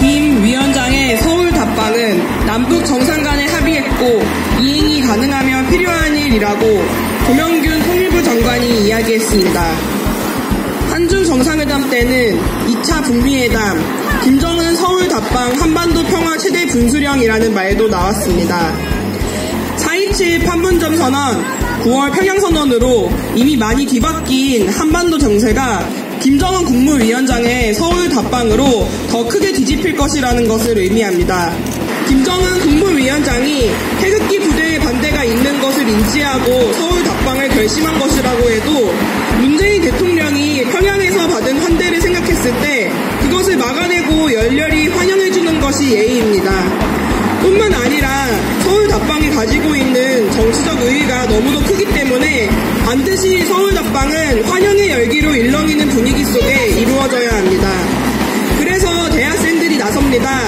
김 위원장의 서울 답방은 남북 정상 간에 합의했고 이행이 가능하면 필요한 일이라고 조명균 통일부 장관이 이야기했습니다. 한중 정상회담 때는 2차 북미회담, 김정은 서울 답방 한반도 평화 최대 분수령이라는 말도 나왔습니다. 4.27 판문점 선언, 9월 평양선언으로 이미 많이 뒤바뀐 한반도 정세가 김정은 국무위원장의 서울 답방으로 더 크게 뒤집힐 것이라는 것을 의미합니다. 김정은 국무위원장이 태극기 부대의 반대가 있는 것을 인지하고 서울 답방을 결심한 것이라고 해도 문재인 대통령이 평양에서 받은 환대를 생각했을 때 그것을 막아내고 열렬히 환영해주는 것이 예의입니다. 뿐만 아니라 서울 답방이 가지고 있는 정치적 의의가 너무도 크기 때문에 반드시 서울 답방은 환영의 열기로 일렁이는 분위기 속에 이루어져야 합니다. 그래서 대학생들이 나섭니다.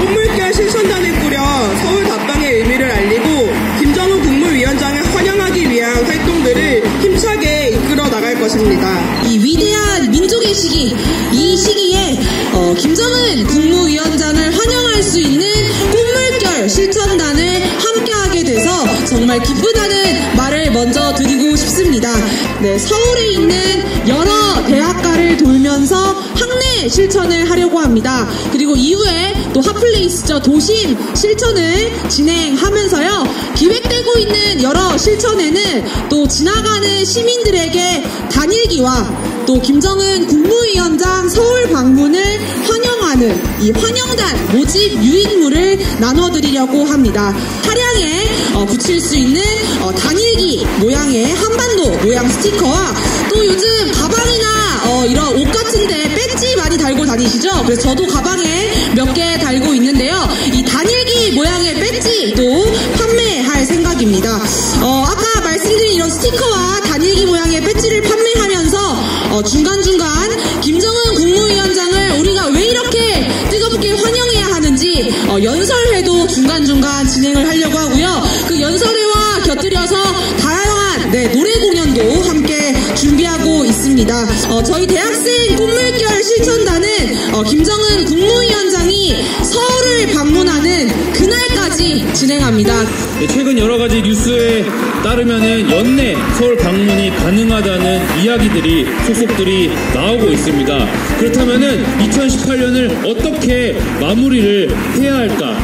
꽃물결 실천단을 꾸려 서울 답방의 의미를 알리고 김정은 국무위원장을 환영하기 위한 활동들을 힘차게 이끌어 나갈 것입니다. 이 위대한 민족의 시기, 이 시기에 김정은 국무위원장을 환영할 수 있는 꽃물결 실천단을 함께하게 돼서 정말 기쁘다는 말을 먼저 드리고 싶습니다. 네, 서울에 있는 여러 대학가를 돌면서 학내 실천을 하려고 합니다. 그리고 이후에 또 핫플레이스죠. 도심 실천을 진행하면서요. 기획되고 있는 여러 실천에는 또 지나가는 시민들에게 단일기와 또 김정은 국무위원장 서울 방문을 환영하는 이 환영단 모집 유인물을 나눠드리려고 합니다. 차량에 붙일 수 있는 단일기 모양의 한반도 모양 스티커와 또 요즘 가방이나 이런 옷 같은데 배지 많이 달고 다니시죠? 그래서 저도 가방에 몇 개 달고 있는데요. 이 단일기 모양의 배지도 판매할 생각입니다. 아까 말씀드린 이런 스티커와 단일기 모양의 배지를 판매하면서 중간중간 김정은 국무위원장을 우리가 왜 이렇게 뜨겁게 환영해야 하는지 연설회도 중간중간 진행을 하려고 하고요. 그 연설회와 곁들여서 다양한 노래 공연도 함께 준비하고 있습니다. 저희 대학생 꽃물결 실천단은 김정은 국무위원장이 서울을 방문하는 그날까지 진행합니다. 최근 여러 가지 뉴스에 따르면 연내 서울 방문이 가능하다는 이야기들이 속속들이 나오고 있습니다. 그렇다면 2018년을 어떻게 마무리를 해야 할까?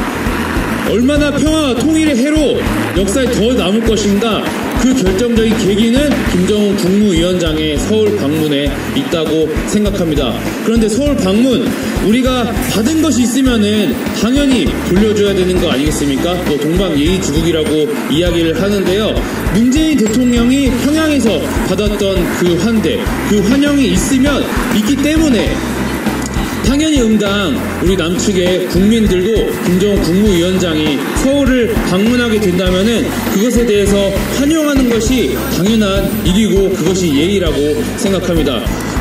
얼마나 평화와 통일의 해로 역사에 더 남을 것인가? 그 결정적인 계기는 김정은 국무위원장의 서울 방문에 있다고 생각합니다. 그런데 서울 방문, 우리가 받은 것이 있으면은 당연히 돌려줘야 되는 거 아니겠습니까? 또 동방예의지국이라고 이야기를 하는데요. 문재인 대통령이 평양에서 받았던 그 환대, 그 환영이 있기 때문에 당연히 응당 우리 남측의 국민들도 김정은 국무위원장이 서울을 방문하게 된다면은 그것에 대해서 환영하는 것이 당연한 일이고 그것이 예의라고 생각합니다.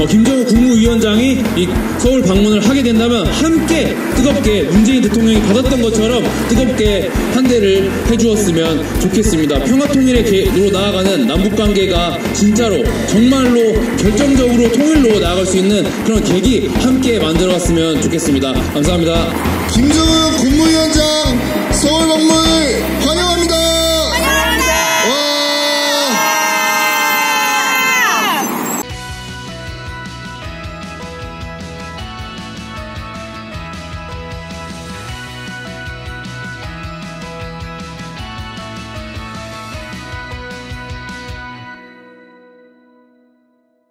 김정은 국무위원장이 이 서울 방문을 하게 된다면 함께 뜨겁게 문재인 대통령이 받았던 것처럼 뜨겁게 환대를 해주었으면 좋겠습니다. 평화통일로 나아가는 남북관계가 진짜로 정말로 결정적으로 통일로 나아갈 수 있는 그런 계기 함께 만들어갔으면 좋겠습니다. 감사합니다. 김정은 국무위원장 서울 방문을 환영!